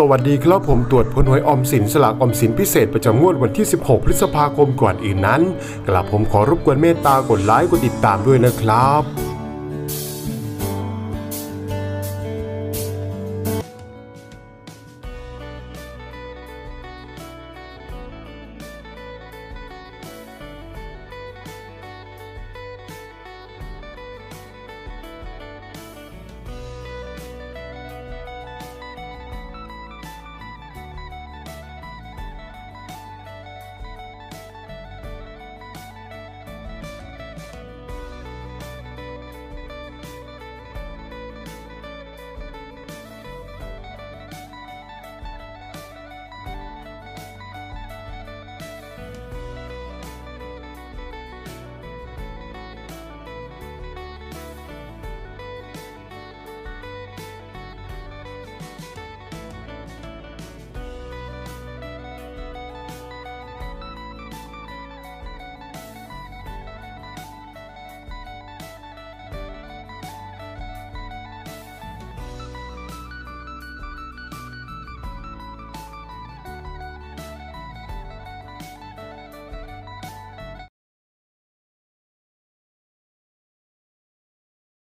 สวัสดีครับผมตรวจผลหวยออมสินสลากออมสินพิเศษประจำงวดวันที่16พฤษภาคมก่อนอื่นนั้นกระผมขอรบกวนเมตตากดไลค์กดติดตามด้วยนะครับ